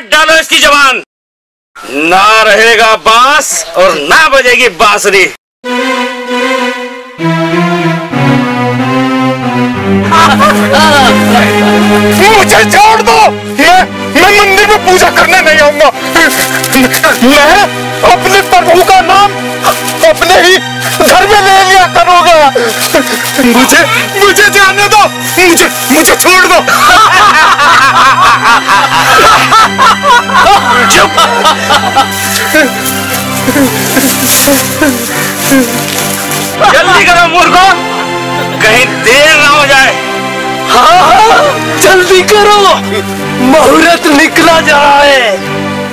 काट डालो इसकी जबान। ना रहेगा बांस और ना बजेगी बांसुरी। मुझे छोड़ दो, मैं मंदिर में पूजा करने नहीं आऊंगा। मैं अपने प्रभु का नाम अपने ही घर में ले लिया करूंगा। मुझे जाने दो, मुझे छोड़ दो। जल्दी करो मूर्खों, कहीं देर ना हो जाए। हाँ, जल्दी करो, मुहूर्त निकला जा रहा है।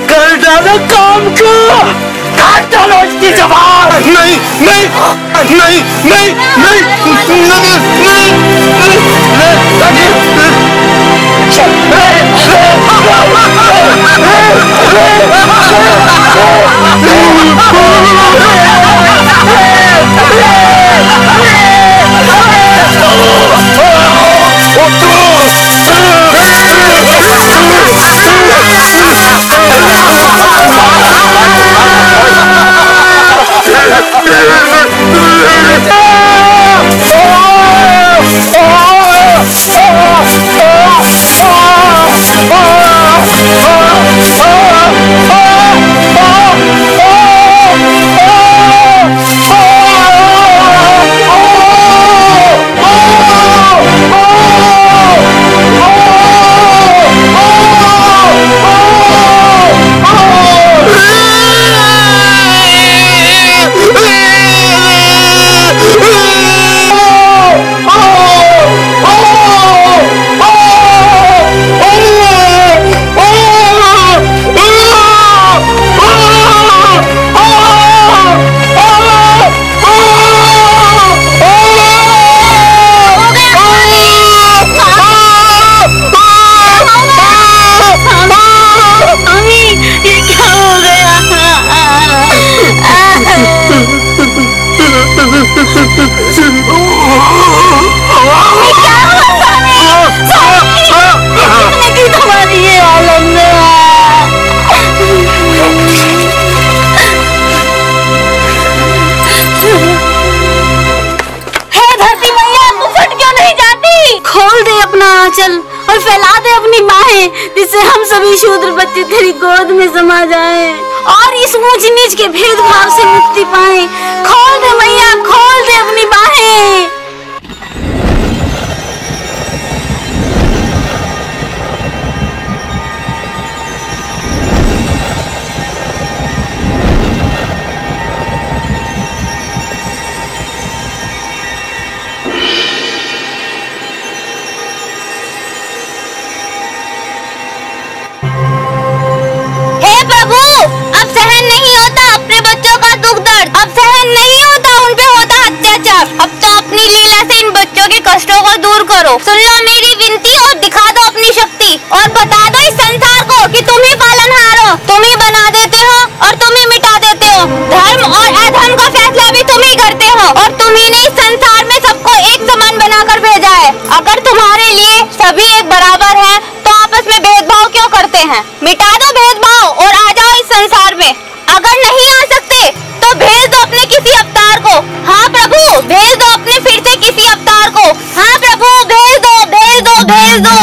कर डालो काम को, काट डालो इसकी जबान। शूद्र बच्चे तेरी गोद में समा जाए और इस ऊंच नीच के भेदभाव से मुक्ति पाए। खोल दे मैया, खोल दे अपनी बाहें। सुन लो मेरी विनती और दिखा दो अपनी शक्ति और बता दो इस संसार को कि तुम ही पालनहार हो, तुम ही बना देते हो और तुम ही मिटा देते हो। धर्म और अधर्म का फैसला भी तुम ही करते हो और तुम ही ने इस संसार में सबको एक समान बनाकर भेजा है। अगर तुम्हारे लिए सभी एक बराबर है तो आपस में भेदभाव क्यों करते हैं? मिटा दो भेदभाव और आ जाओ इस संसार में। अगर नहीं आ सकते तो भेज दो अपने किसी अवतार को। हाँ प्रभु, भेज दो अपने फिर से किसी अवतार को। हाँ प्रभु, भेज दो, भेज दो, भेज दो।